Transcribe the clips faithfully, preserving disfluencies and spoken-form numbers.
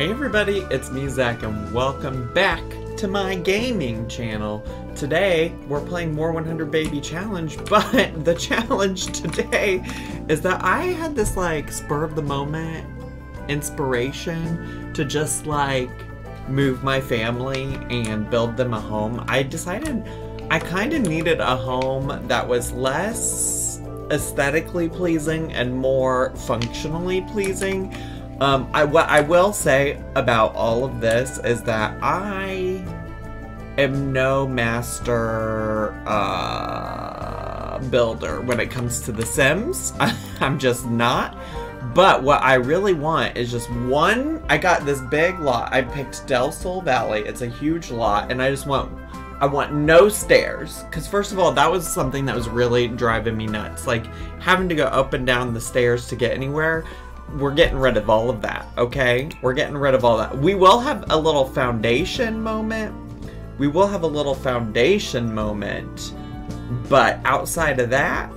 Hey everybody, it's me Zach and welcome back to my gaming channel. Today we're playing more one hundred Baby Challenge, but the challenge today is that I had this like spur of the moment inspiration to just like move my family and build them a home. I decided I kind of needed a home that was less aesthetically pleasing and more functionally pleasing. Um, I, what I will say about all of this is that I am no master uh, builder when it comes to The Sims. I, I'm just not. But what I really want is just one. I got this big lot. I picked Del Sol Valley. It's a huge lot, and I just want, I want no stairs. Because first of all, that was something that was really driving me nuts. Like having to go up and down the stairs to get anywhere. We're getting rid of all of that, okay? We're getting rid of all that. We will have a little foundation moment. We will have a little foundation moment. But outside of that,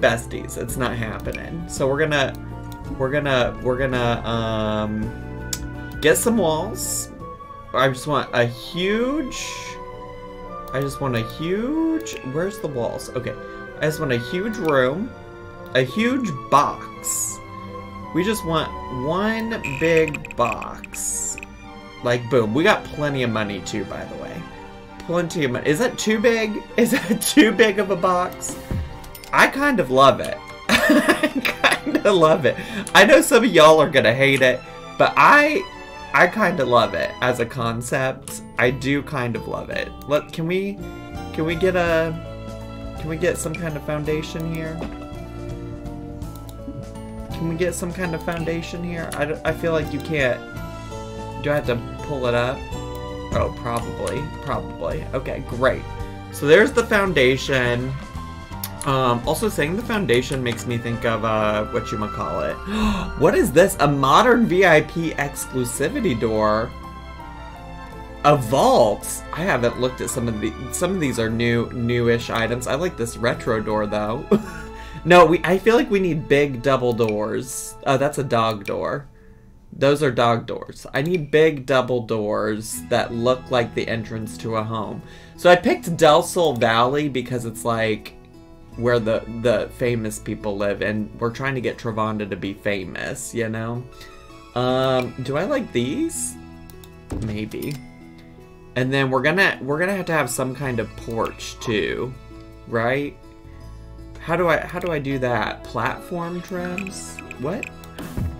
besties, it's not happening. So we're gonna, we're gonna, we're gonna um, get some walls. I just want a huge, I just want a huge, where's the walls? Okay, I just want a huge room, a huge box. We just want one big box. Like, boom. We got plenty of money, too, by the way. Plenty of money. Is that too big? Is that too big of a box? I kind of love it. I kind of love it. I know some of y'all are going to hate it, but I I kind of love it as a concept. I do kind of love it. Look, can we, can we get a... Can we get some kind of foundation here? Can we get some kind of foundation here? I, I feel like you can't. Do I have to pull it up? Oh, probably. Probably. Okay, great. So there's the foundation. Um, also, saying the foundation makes me think of uh, whatchamacallit. What is this? A modern V I P exclusivity door. A vault. I haven't looked at some of the. Some of these are new, newish items. I like this retro door though. No, we. I feel like we need big double doors. Oh, that's a dog door. Those are dog doors. I need big double doors that look like the entrance to a home. So I picked Del Sol Valley because it's like where the, the famous people live, and we're trying to get Travonda to be famous, you know? Um, do I like these? Maybe. And then we're gonna, we're gonna have to have some kind of porch too, right? How do I, how do I do that? Platform trims? What?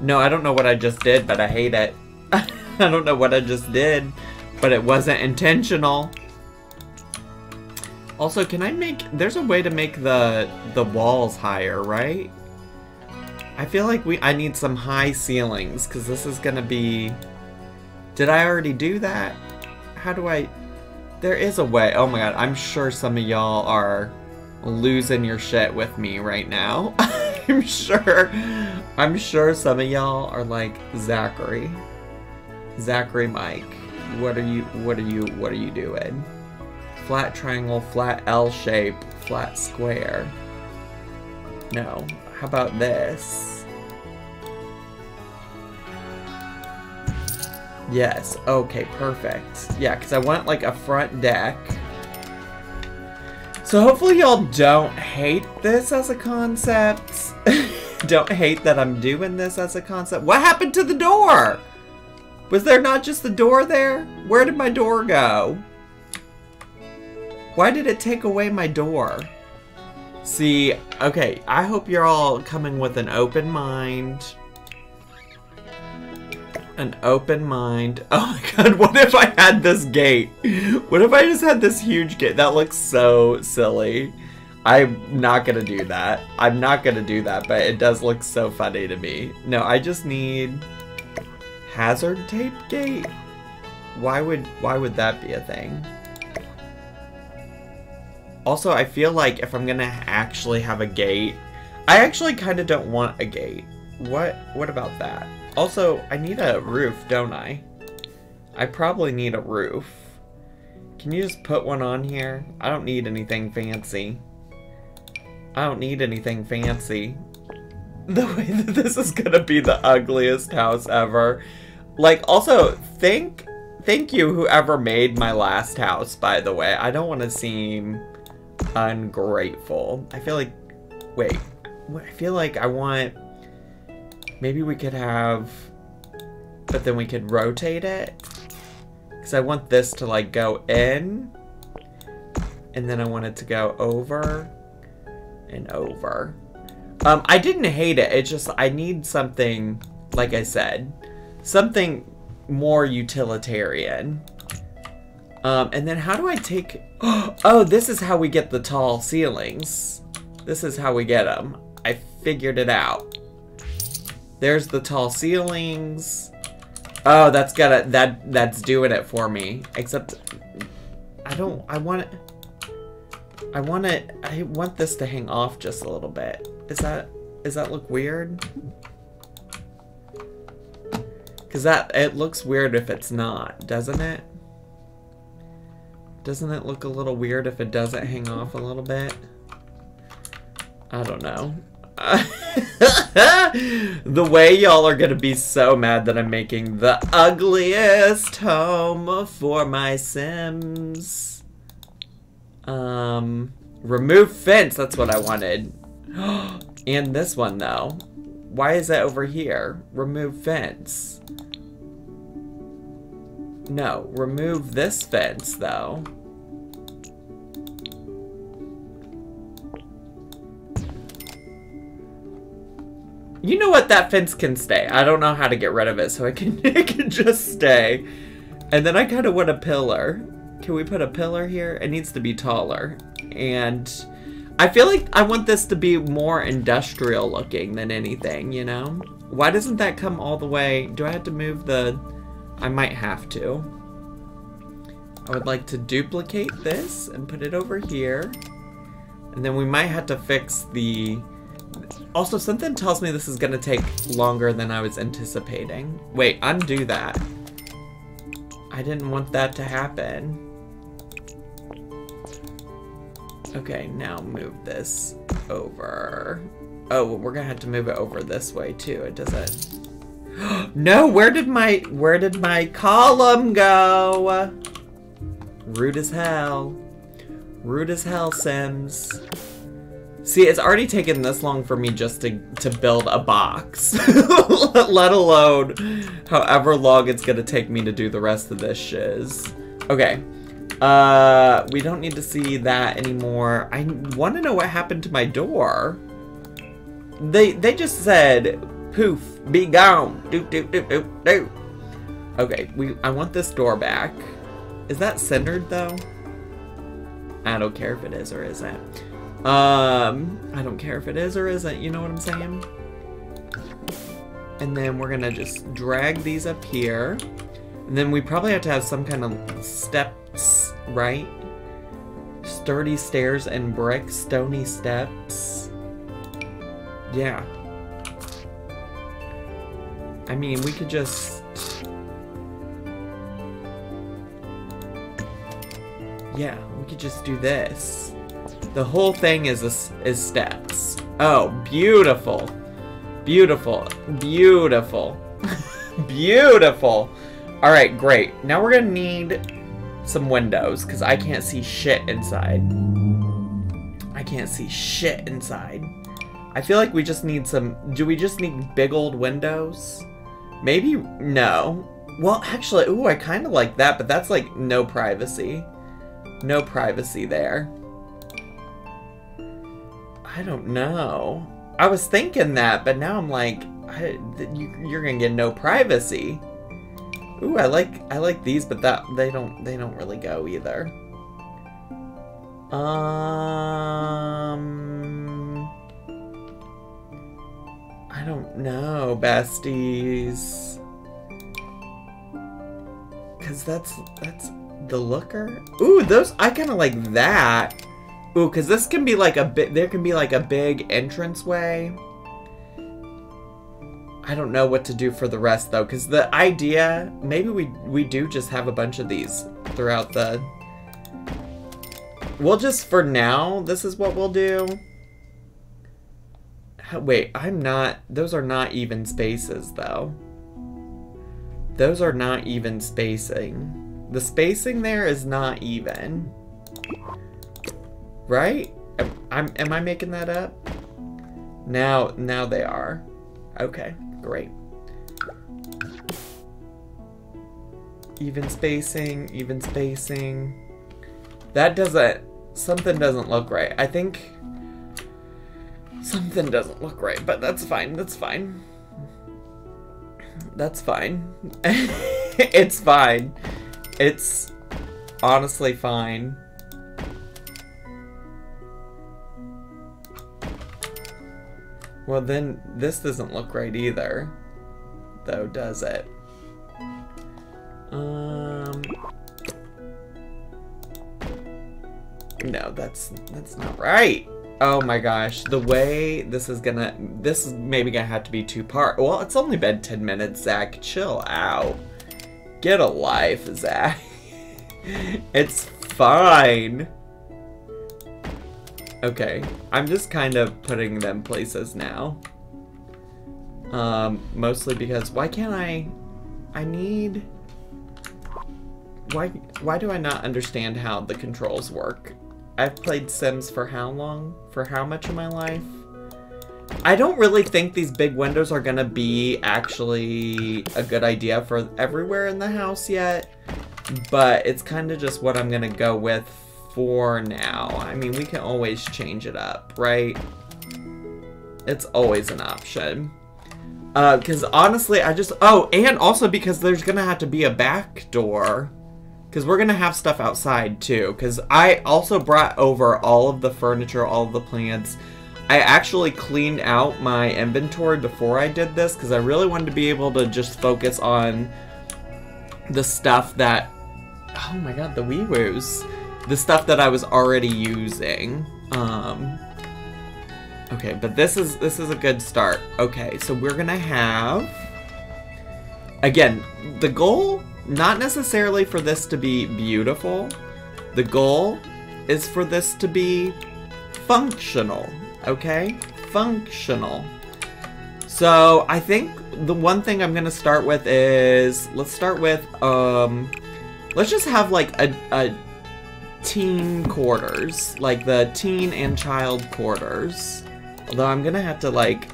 No, I don't know what I just did, but I hate it. I don't know what I just did, but it wasn't intentional. Also, can I make, there's a way to make the, the walls higher, right? I feel like we, I need some high ceilings, because this is gonna be, did I already do that? How do I, there is a way. Oh my God, I'm sure some of y'all are losing your shit with me right now. I'm sure I'm sure some of y'all are like, Zachary Zachary Mike, what are you what are you what are you doing? Flat triangle, flat L shape, flat square. No, how about this? Yes, okay, perfect. Yeah, because I want like a front deck. So hopefully y'all don't hate this as a concept. Don't hate that I'm doing this as a concept. What happened to the door? Was there not just the door there? Where did my door go? Why did it take away my door? See, okay, I hope you're all coming with an open mind. An open mind. Oh my God, what if I had this gate? What if I just had this huge gate? That looks so silly. I'm not gonna do that. I'm not gonna do that, but it does look so funny to me. No, I just need hazard tape gate. Why would, why would that be a thing? Also, I feel like if I'm gonna actually have a gate, I actually kind of don't want a gate. What, what about that? Also, I need a roof, don't I? I probably need a roof. Can you just put one on here? I don't need anything fancy. I don't need anything fancy. The way that this is gonna be the ugliest house ever. Like, also, thank, thank you whoever made my last house, by the way. I don't want to seem ungrateful. I feel like, wait, I feel like I want, maybe we could have, but then we could rotate it. Because I want this to, like, go in, and then I want it to go over and over. Um, I didn't hate it. It's just I need something, like I said, something more utilitarian. Um, and then how do I take... Oh, this is how we get the tall ceilings. This is how we get them. I figured it out. There's the tall ceilings. Oh, that's gotta... That, that's doing it for me. Except... I don't... I want... I want it... I want this to hang off just a little bit. Is that... Does that look weird? Because that... It looks weird if it's not, doesn't it? Doesn't it look a little weird if it doesn't hang off a little bit? I don't know. The way y'all are gonna be so mad that I'm making the ugliest home for my Sims. Um, remove fence, that's what I wanted. And this one though. Why is that over here? Remove fence. No, remove this fence, though. You know what? That fence can stay. I don't know how to get rid of it, so it can, it can just stay. And then I kind of want a pillar. Can we put a pillar here? It needs to be taller. And I feel like I want this to be more industrial looking than anything, you know? Why doesn't that come all the way? Do I have to move the... I might have to. I would like to duplicate this and put it over here. And then we might have to fix the... Also, something tells me this is going to take longer than I was anticipating. Wait, undo that. I didn't want that to happen. Okay, now move this over. Oh, well, we're going to have to move it over this way, too. It doesn't... No, where did my where did my column go? Rude as hell. Rude as hell, Sims. See, it's already taken this long for me just to, to build a box. Let alone however long it's gonna take me to do the rest of this shiz. Okay. Uh, we don't need to see that anymore. I wanna know what happened to my door. They they just said poof, be gone. Doop, doop, doop, doop, doop. Okay, we, I want this door back. Is that centered though? I don't care if it is or isn't. Um, I don't care if it is or isn't, you know what I'm saying? And then we're gonna just drag these up here. And then we probably have to have some kind of steps, right? Sturdy stairs and brick, stony steps. Yeah. I mean, we could just... Yeah, we could just do this. The whole thing is a, is steps. Oh, beautiful. Beautiful. Beautiful. Beautiful. Alright, great. Now we're gonna need some windows, because I can't see shit inside. I can't see shit inside. I feel like we just need some... Do we just need big old windows? Maybe, no. Well, actually, ooh, I kind of like that, but that's like no privacy. No privacy there. I don't know. I was thinking that, but now I'm like, I, you, you're gonna get no privacy. Ooh, I like I like these, but that they don't they don't really go either. Um, I don't know, besties. Cause that's that's the looker. Ooh, those I kind of like that. Ooh, cause this can be like a bit. There can be like a big entranceway. I don't know what to do for the rest though, cause the idea maybe we we do just have a bunch of these throughout the. We'll just for now. This is what we'll do. Wait, I'm not. Those are not even spaces though. Those are not even spacing. The spacing there is not even. Right? Am, I'm, am I making that up? Now, now they are. Okay, great. Even spacing, even spacing. That doesn't, something doesn't look right. I think something doesn't look right, but that's fine, that's fine. That's fine. It's fine. It's honestly fine. Well then, this doesn't look right either, though, does it? Um... No, that's, that's not right. Oh my gosh, the way this is gonna, this is maybe gonna have to be two part. Well, it's only been ten minutes, Zach. Chill out. Get a life, Zach. It's fine. Okay, I'm just kind of putting them places now. Um, mostly because, why can't I, I need, why, why do I not understand how the controls work? I've played Sims for how long? For how much of my life? I don't really think these big windows are gonna be actually a good idea for everywhere in the house yet, but it's kind of just what I'm gonna go with for now. I mean, we can always change it up, right? It's always an option. Uh, because honestly, I just, oh, and also because there's gonna have to be a back door. Because we're going to have stuff outside, too. Because I also brought over all of the furniture, all of the plants. I actually cleaned out my inventory before I did this, because I really wanted to be able to just focus on the stuff that... Oh my god, the wee-woos. The stuff that I was already using. Um, okay, but this is, this is a good start. Okay, so we're going to have... Again, the goal... Not necessarily for this to be beautiful. The goal is for this to be functional, okay? Functional. So I think the one thing I'm gonna start with is, let's start with, um, let's just have like a, a teen quarters, like the teen and child quarters. Although I'm gonna have to like,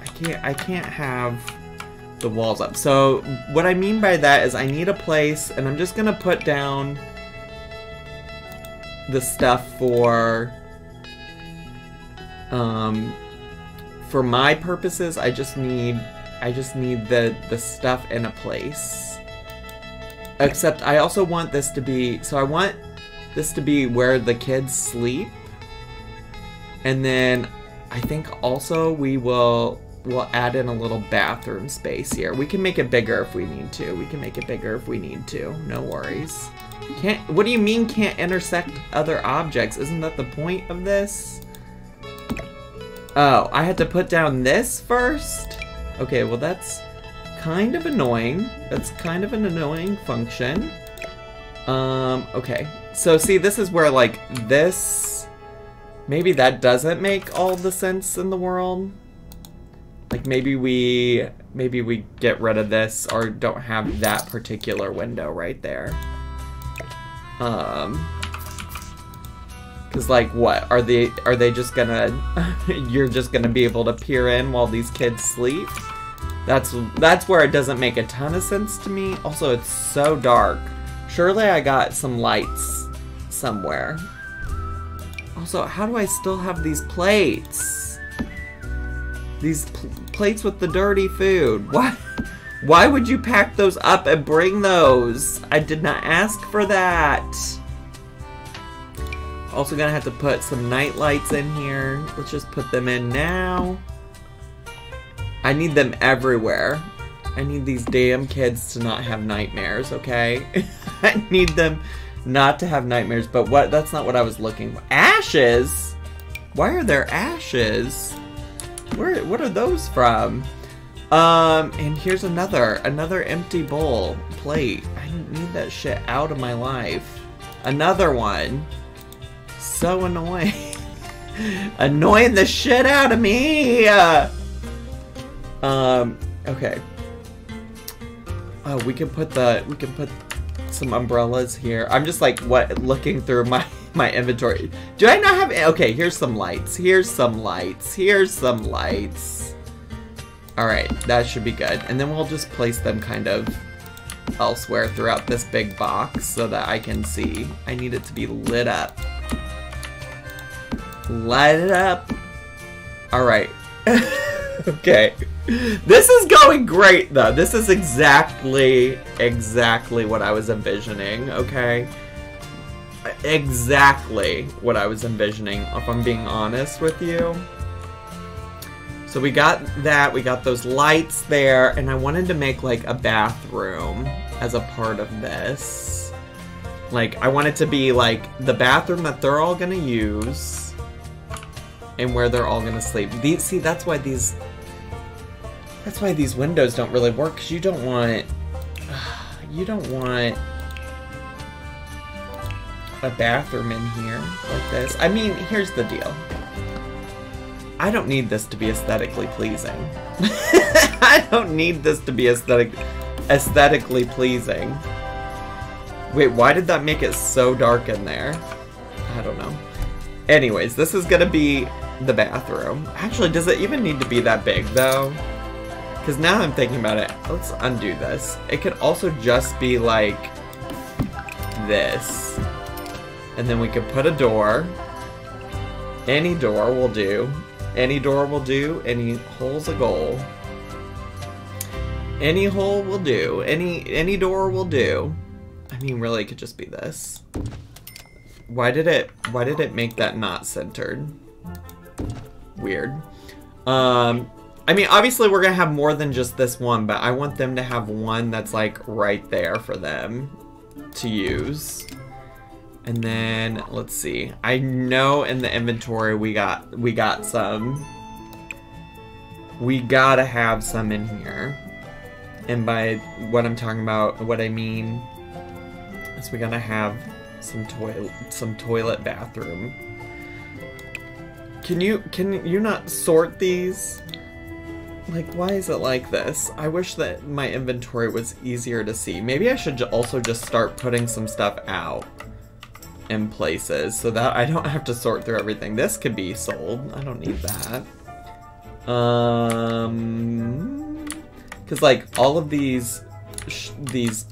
I can't, I can't have the walls up. So what I mean by that is I need a place, and I'm just gonna put down the stuff for um for my purposes. I just need I just need the the stuff in a place. Except I also want this to be, so I want this to be where the kids sleep, and then I think also we will we'll add in a little bathroom space here. We can make it bigger if we need to. We can make it bigger if we need to. No worries. Can't, what do you mean can't intersect other objects? Isn't that the point of this? Oh, I had to put down this first? Okay, well that's kind of annoying. That's kind of an annoying function. Um, okay. So see, this is where like this... Maybe that doesn't make all the sense in the world. Like maybe we, maybe we get rid of this or don't have that particular window right there. Um, cause like what, are they, are they just gonna, you're just gonna be able to peer in while these kids sleep? That's, that's where it doesn't make a ton of sense to me. Also, it's so dark. Surely I got some lights somewhere. Also, how do I still have these plates? These pl- plates with the dirty food. Why, why would you pack those up and bring those? I did not ask for that. Also gonna have to put some night lights in here. Let's just put them in now. I need them everywhere. I need these damn kids to not have nightmares, okay? I need them not to have nightmares, but what? That's not what I was looking for. Ashes? Why are there ashes? Where, what are those from? Um, and here's another, another empty bowl plate. I don't need that shit out of my life. Another one. So annoying. Annoying the shit out of me. Um, okay. Oh, we can put the we can put some umbrellas here. I'm just like what looking through my my inventory. Do I not have? Okay, here's some lights. Here's some lights. Here's some lights. All right, that should be good. And then we'll just place them kind of elsewhere throughout this big box so that I can see. I need it to be lit up. Light it up. All right. Okay. This is going great, though. This is exactly, exactly what I was envisioning, okay? Exactly what I was envisioning, if I'm being honest with you. So we got that, we got those lights there, and I wanted to make, like, a bathroom as a part of this. Like, I want it to be, like, the bathroom that they're all gonna use and where they're all gonna sleep. These, see, that's why these... That's why these windows don't really work, because you don't want... You don't want a bathroom in here like this. I mean, here's the deal. I don't need this to be aesthetically pleasing. I don't need this to be aesthetic, aesthetically pleasing. Wait, why did that make it so dark in there? I don't know. Anyways, this is gonna be the bathroom. Actually, does it even need to be that big, though? Because now I'm thinking about it, let's undo this. It could also just be like this. And then we could put a door. Any door will do. Any door will do. Any hole's a goal. Any hole will do. Any any door will do. I mean, really, it could just be this. Why did it why did it make that not centered? Weird. Um I mean, obviously we're gonna have more than just this one, but I want them to have one that's like right there for them to use. And then let's see. I know in the inventory we got we got some. We gotta have some in here. And by what I'm talking about, what I mean is we gotta have some toilet some toilet bathroom. Can you can you not sort these? Like, why is it like this? I wish that my inventory was easier to see. Maybe I should also just start putting some stuff out in places so that I don't have to sort through everything. This could be sold. I don't need that. Um, because, like, all of these, sh these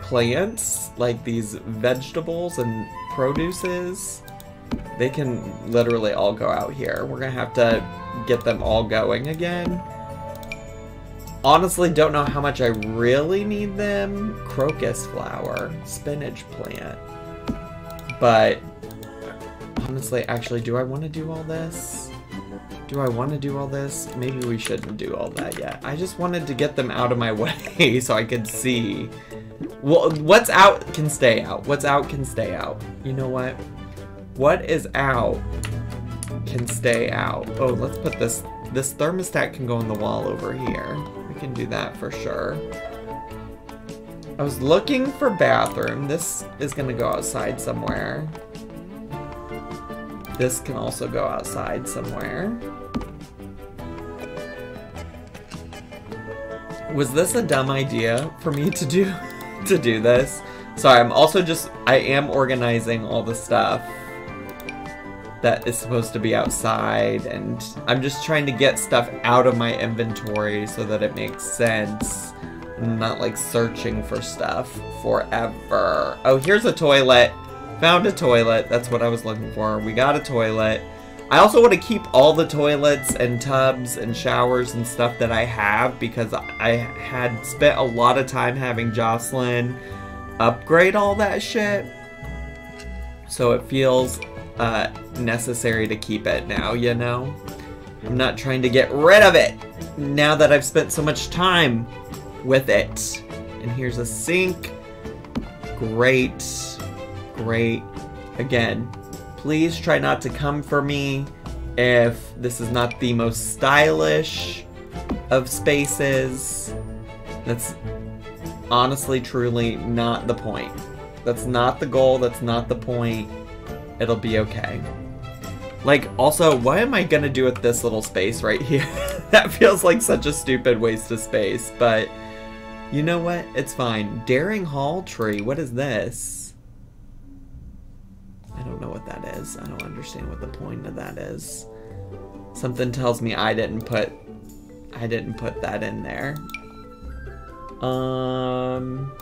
plants, like these vegetables and produces, they can literally all go out here. We're gonna have to get them all going again. Honestly, don't know how much I really need them. Crocus flower, spinach plant. But honestly, actually, do I want to do all this? Do I want to do all this? Maybe we shouldn't do all that yet. I just wanted to get them out of my way so I could see. Well, what's out can stay out. What's out can stay out. You know what? What is out can stay out. Oh, let's put this. This thermostat can go on the wall over here. We can do that for sure. I was looking for bathroom. This is gonna go outside somewhere. This can also go outside somewhere. Was this a dumb idea for me to do to do this? Sorry, I'm also just I am organizing all the stuff that is supposed to be outside, and I'm just trying to get stuff out of my inventory so that it makes sense. I'm not like searching for stuff forever. Oh, here's a toilet. Found a toilet. That's what I was looking for. We got a toilet. I also want to keep all the toilets and tubs and showers and stuff that I have, because I had spent a lot of time having Jocelyn upgrade all that shit. So it feels uh, necessary to keep it now, you know? I'm not trying to get rid of it now that I've spent so much time with it. And here's a sink. Great. Great. Again, please try not to come for me if this is not the most stylish of spaces. That's honestly, truly not the point. That's not the goal. That's not the point. It'll be okay. Like, also, what am I gonna do with this little space right here? That feels like such a stupid waste of space, but You know what? It's fine. Daring Hall Tree. What is this? I don't know what that is. I don't understand what the point of that is. Something tells me I didn't put... I didn't put that in there. Um...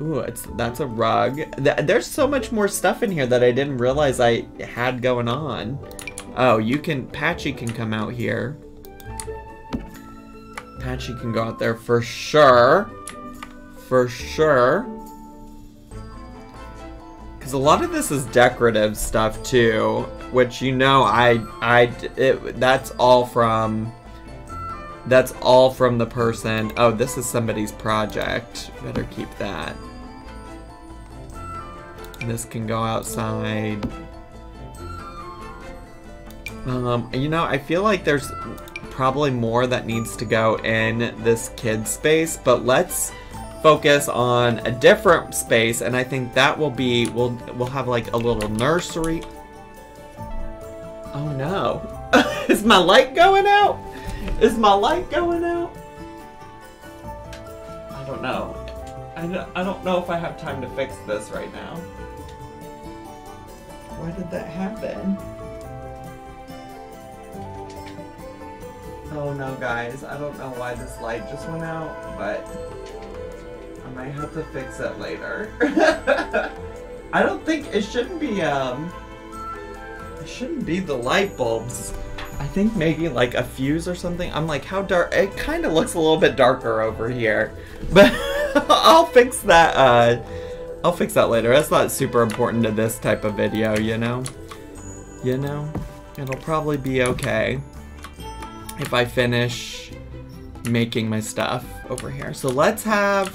Ooh, it's, that's a rug. Th there's so much more stuff in here that I didn't realize I had going on. Oh, you can... Patchy can come out here. Patchy can go out there for sure. For sure. Because a lot of this is decorative stuff too. Which, you know, I... I it, that's all from... That's all from the person. Oh, this is somebody's project. Better keep that. This can go outside. Um, you know, I feel like there's probably more that needs to go in this kid's space, but let's focus on a different space, and I think that will be, we'll, we'll have like a little nursery. Oh no. Is my light going out? Is my light going out? I don't know. I don't, I don't know if I have time to fix this right now. Why did that happen? Oh no, guys. I don't know why this light just went out, but I might have to fix it later. I don't think it shouldn't be, um, it shouldn't be the light bulbs. I think maybe like a fuse or something. I'm like, how dark? It kind of looks a little bit darker over here, but I'll fix that. Uh, I'll fix that later. That's not super important to this type of video, you know? You know, it'll probably be okay if I finish making my stuff over here. So let's have,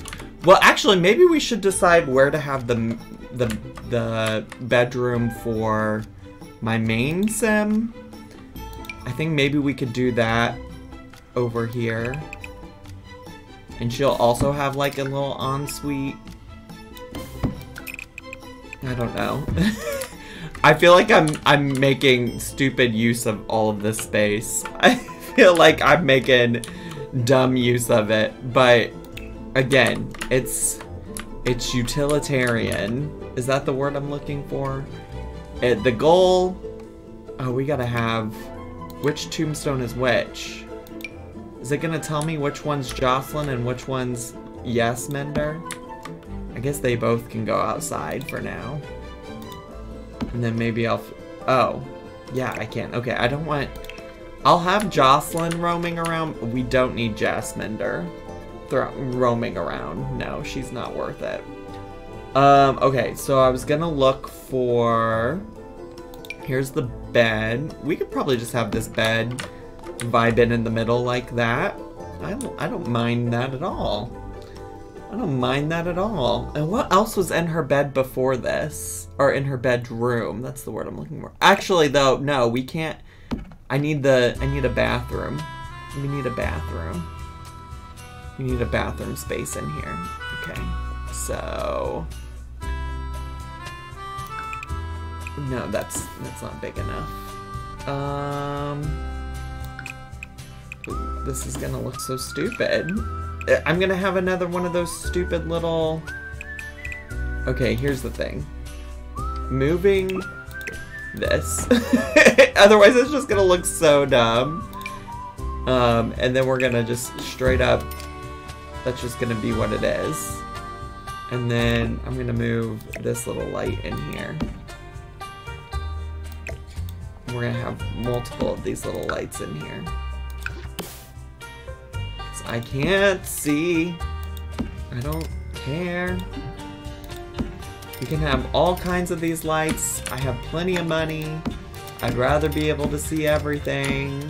well, actually, maybe we should decide where to have the, the, the bedroom for my main sim. I think maybe we could do that over here. And she'll also have like a little ensuite. I don't know. I feel like I'm I'm making stupid use of all of this space. I feel like I'm making dumb use of it. But again, it's it's utilitarian. Is that the word I'm looking for? It, the goal. Oh, we gotta have. Which tombstone is which? Is it gonna tell me which one's Jocelyn and which one's Yasminder? I guess they both can go outside for now. And then maybe I'll... F oh. Yeah, I can. Okay, I don't want... I'll have Jocelyn roaming around. We don't need Yasminder roaming around. No, she's not worth it. Um, okay, so I was gonna look for... Here's the bed. We could probably just have this bed vibing in the middle like that. I don't, I don't mind that at all. I don't mind that at all. And what else was in her bed before this? Or in her bedroom. That's the word I'm looking for. Actually, though, no, we can't. I need the, I need a bathroom. We need a bathroom. We need a bathroom space in here. Okay, so... No, that's that's not big enough. Um, this is gonna look so stupid. I'm gonna have another one of those stupid little... Okay, here's the thing. Moving this. Otherwise it's just gonna look so dumb. Um, and then we're gonna just straight up... That's just gonna be what it is. And then I'm gonna move this little light in here. We're gonna have multiple of these little lights in here. So I can't see. I don't care. You can have all kinds of these lights. I have plenty of money. I'd rather be able to see everything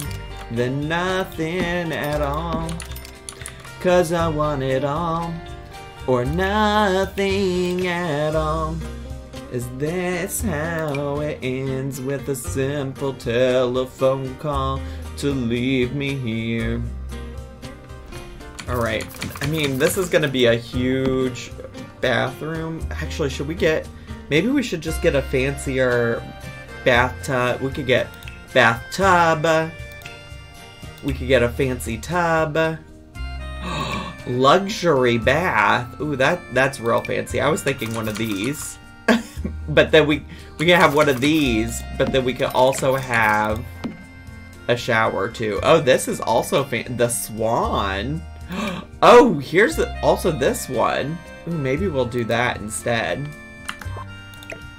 than nothing at all. 'Cause I want it all or nothing at all. Is this how it ends with a simple telephone call to leave me here? Alright, I mean, this is gonna be a huge bathroom. Actually, should we get... Maybe we should just get a fancier bathtub. We could get bathtub. We could get a fancy tub. Luxury bath. Ooh, that that's real fancy. I was thinking one of these. But then we we can have one of these, but then we could also have a shower too. Oh, this is also fan the swan. Oh, here's the, also this one. Ooh, maybe we'll do that instead.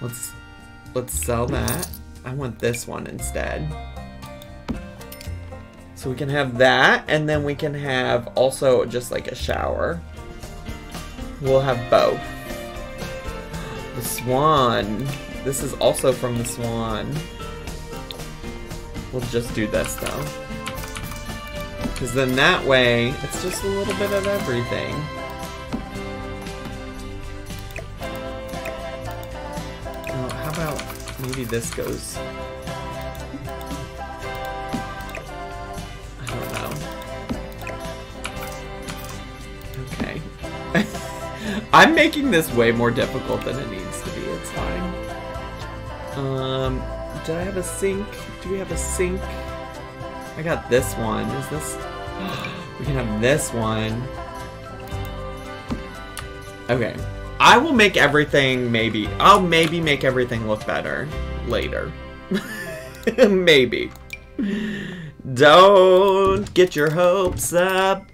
Let's let's sell that. I want this one instead. So we can have that, and then we can have also just like a shower. We'll have both. The swan. This is also from the swan. We'll just do this though. Because then that way, it's just a little bit of everything. Oh, how about maybe this goes... I'm making this way more difficult than it needs to be, it's fine. Um, do I have a sink? Do we have a sink? I got this one. Is this... We can have this one. Okay. I will make everything maybe... I'll maybe make everything look better later. Maybe. Don't get your hopes up.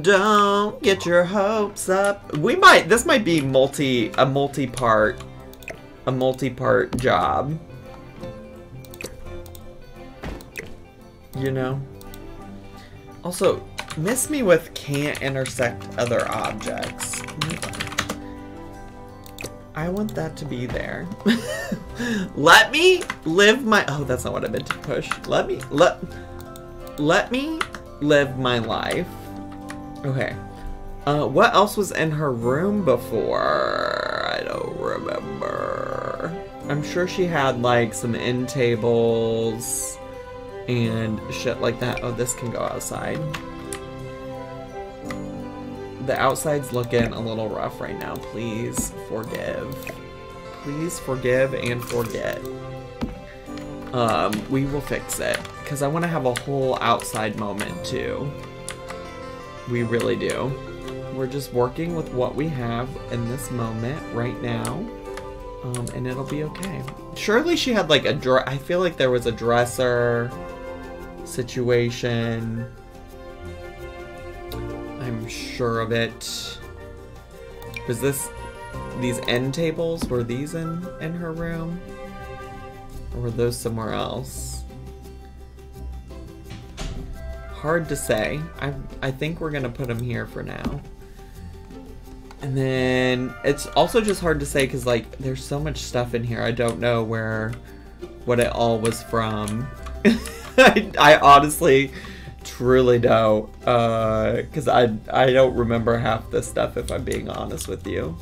Don't get your hopes up. We might, this might be multi, a multi-part, a multi-part job. You know? Also, miss me with can't intersect other objects. I want that to be there. Let me live my, oh, that's not what I meant to push. Let me, let, let me live my life. Okay, uh, what else was in her room before? I don't remember. I'm sure she had like some end tables and shit like that. Oh, this can go outside. The outside's looking a little rough right now. Please forgive. Please forgive and forget. Um, we will fix it because I want to have a whole outside moment too. We really do. We're just working with what we have in this moment right now, um, and it'll be okay. Surely she had like a dr- I feel like there was a dresser situation. I'm sure of it. Was this, these end tables, were these in, in her room? Or were those somewhere else? Hard to say. I, I think we're gonna put them here for now. And then it's also just hard to say because like there's so much stuff in here. I don't know where, what it all was from. I, I honestly, truly don't. Uh, because I, I don't remember half this stuff if I'm being honest with you.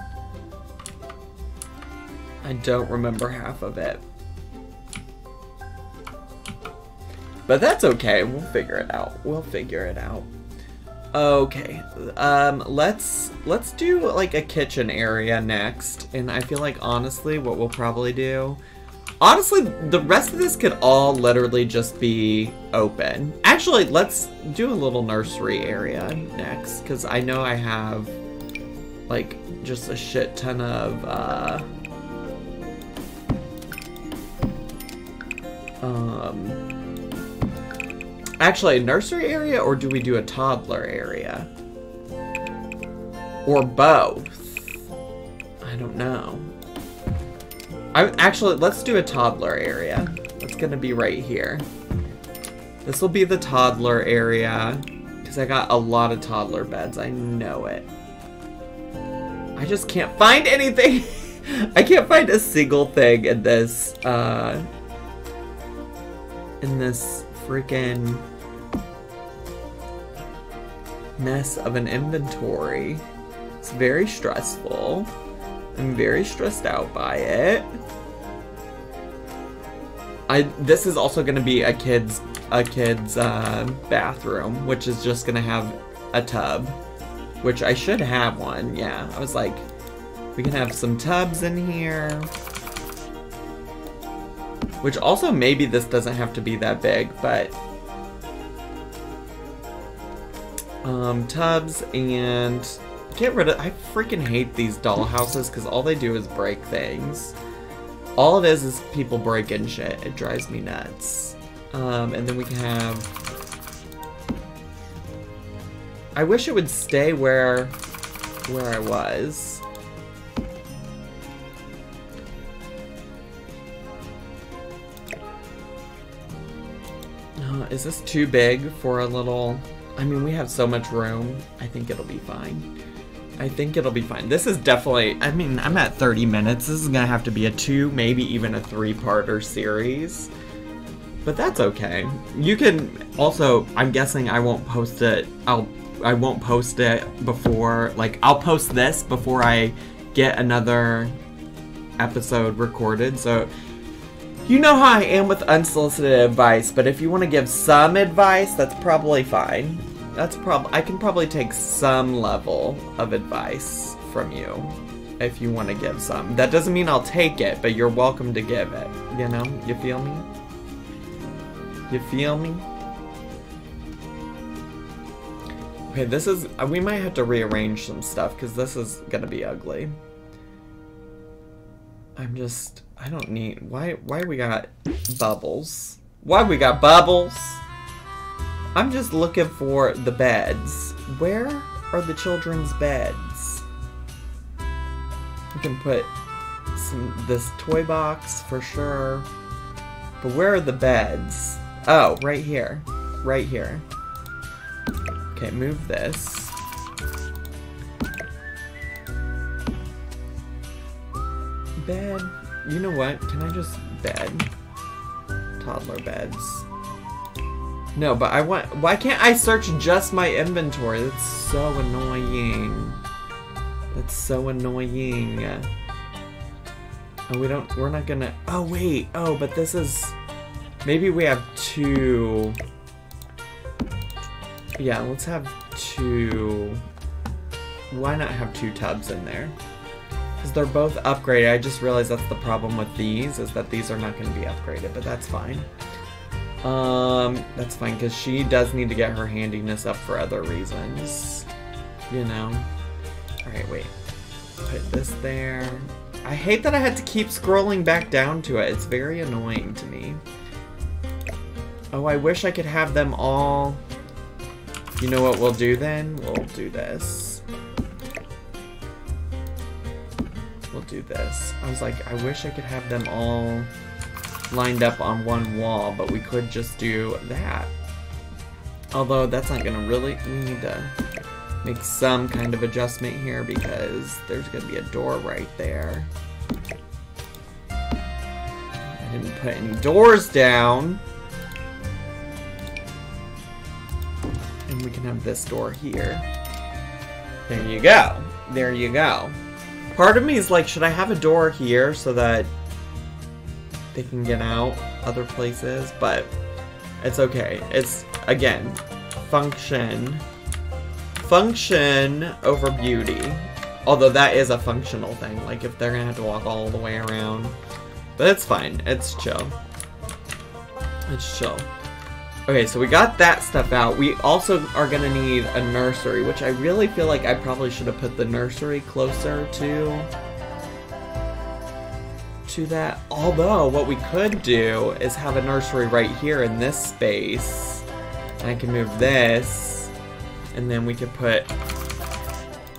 I don't remember half of it. But that's okay, we'll figure it out. We'll figure it out. Okay, um, let's let's do like a kitchen area next. And I feel like honestly what we'll probably do... Honestly, the rest of this could all literally just be open. Actually, let's do a little nursery area next. Because I know I have like just a shit ton of... Uh, um... Actually, a nursery area, or do we do a toddler area? Or both? I don't know. I actually, let's do a toddler area. It's gonna be right here. This will be the toddler area, because I got a lot of toddler beds. I know it. I just can't find anything. I can't find a single thing in this, uh, in this freaking mess of an inventory. It's very stressful. I'm very stressed out by it. I this is also gonna be a kid's a kid's uh, bathroom, which is just gonna have a tub, which I should have one. Yeah, I was like, we can have some tubs in here. Which also, maybe this doesn't have to be that big, but um, tubs, and get rid of... I freaking hate these dollhouses because all they do is break things. All it is is people breaking shit. It drives me nuts. Um, and then we can have... I wish it would stay where where I was. Uh, is this too big for a little... I mean, we have so much room. I think it'll be fine. I think it'll be fine. This is definitely, I mean, I'm at thirty minutes. This is gonna have to be a two, maybe even a three-parter series. But that's okay. You can also, I'm guessing I won't post it. I'll, I won't post it before, like, I'll post this before I get another episode recorded. So, you know how I am with unsolicited advice, but if you want to give some advice, that's probably fine. That's prob- I can probably take some level of advice from you if you want to give some. That doesn't mean I'll take it, but you're welcome to give it. You know? You feel me? You feel me? Okay, this is... We might have to rearrange some stuff because this is going to be ugly. I'm just... I don't need... Why, why we got bubbles? Why we got bubbles? I'm just looking for the beds. Where are the children's beds? We can put some, this toy box for sure. But where are the beds? Oh, right here. Right here. Okay, move this. Bed. You know what? Can I just bed? Toddler beds. No, but I want... Why can't I search just my inventory? That's so annoying. That's so annoying. Oh, we don't... We're not gonna... Oh, wait. Oh, but this is... Maybe we have two... Yeah, let's have two... Why not have two tubs in there? Because they're both upgraded. I just realized that's the problem with these, is that these are not going to be upgraded, but that's fine. Um, that's fine, because she does need to get her handiness up for other reasons, you know? Alright, wait. Put this there. I hate that I had to keep scrolling back down to it. It's very annoying to me. Oh, I wish I could have them all... You know what we'll do then? We'll do this. We'll do this. I was like, I wish I could have them all... lined up on one wall, but we could just do that. Although that's not gonna really, we need to make some kind of adjustment here because there's gonna be a door right there. I didn't put any doors down. And we can have this door here. There you go. There you go. Part of me is like, should I have a door here so that they can get out other places, but it's okay. It's, again, function. Function over beauty. Although that is a functional thing, like if they're gonna have to walk all the way around. But it's fine, it's chill. It's chill. Okay, so we got that stuff out. We also are gonna need a nursery, which I really feel like I probably should have put the nursery closer to... to that. Although, what we could do is have a nursery right here in this space. And I can move this. And then we could put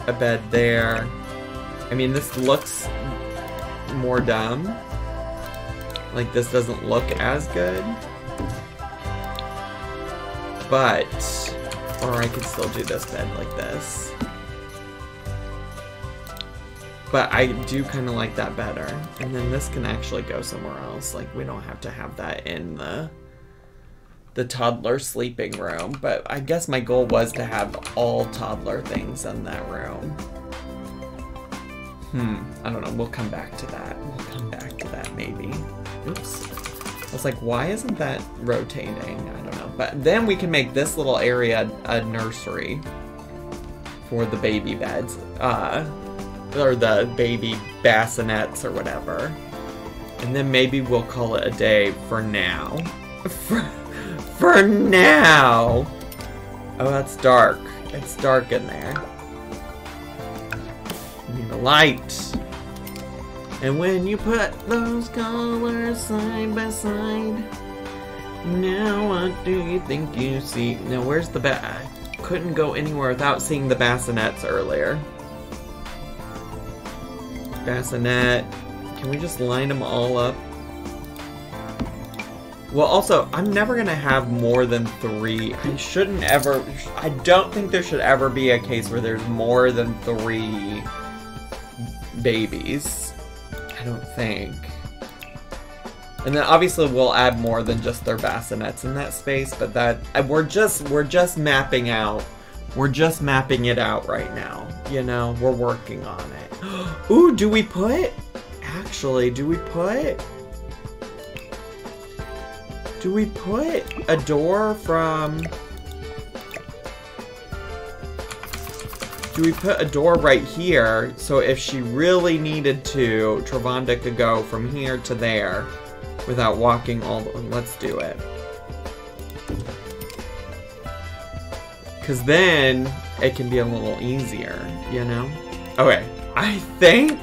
a bed there. I mean, this looks more dumb. Like, this doesn't look as good. But, or I could still do this bed like this. But I do kind of like that better. And then this can actually go somewhere else. Like, we don't have to have that in the the toddler sleeping room. But I guess my goal was to have all toddler things in that room. Hmm. I don't know. We'll come back to that. We'll come back to that, maybe. Oops. I was like, why isn't that rotating? I don't know. But then we can make this little area a nursery for the baby beds. Uh... or the baby bassinets or whatever. And then maybe we'll call it a day for now. For, for now! Oh, that's dark. It's dark in there. I need a light. And when you put those colors side by side, now what do you think you see? Now where's the bat? I couldn't go anywhere without seeing the bassinets earlier. Bassinet. Can we just line them all up? Well, also, I'm never gonna have more than three. I shouldn't ever, I don't think there should ever be a case where there's more than three babies. I don't think. And then obviously we'll add more than just their bassinets in that space, but that, we're just, we're just mapping out. We're just mapping it out right now. You know, we're working on it. Ooh, do we put, actually, do we put, do we put a door from, do we put a door right here? So if she really needed to, Travonda could go from here to there without walking all the, let's do it. Cause then it can be a little easier, you know? Okay, I think,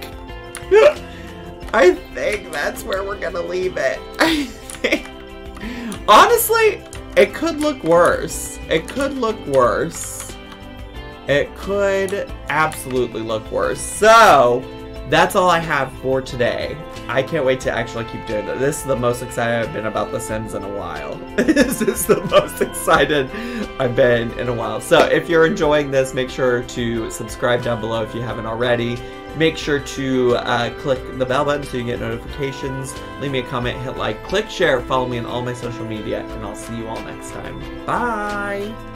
I think that's where we're gonna leave it. I think. Honestly, it could look worse. It could look worse. It could absolutely look worse. So, that's all I have for today. I can't wait to actually keep doing it. This is the most excited I've been about The Sims in a while. This is the most excited I've been in a while. So, if you're enjoying this, make sure to subscribe down below if you haven't already. Make sure to uh, click the bell button so you get notifications. Leave me a comment, hit like, click share, follow me on all my social media, and I'll see you all next time. Bye!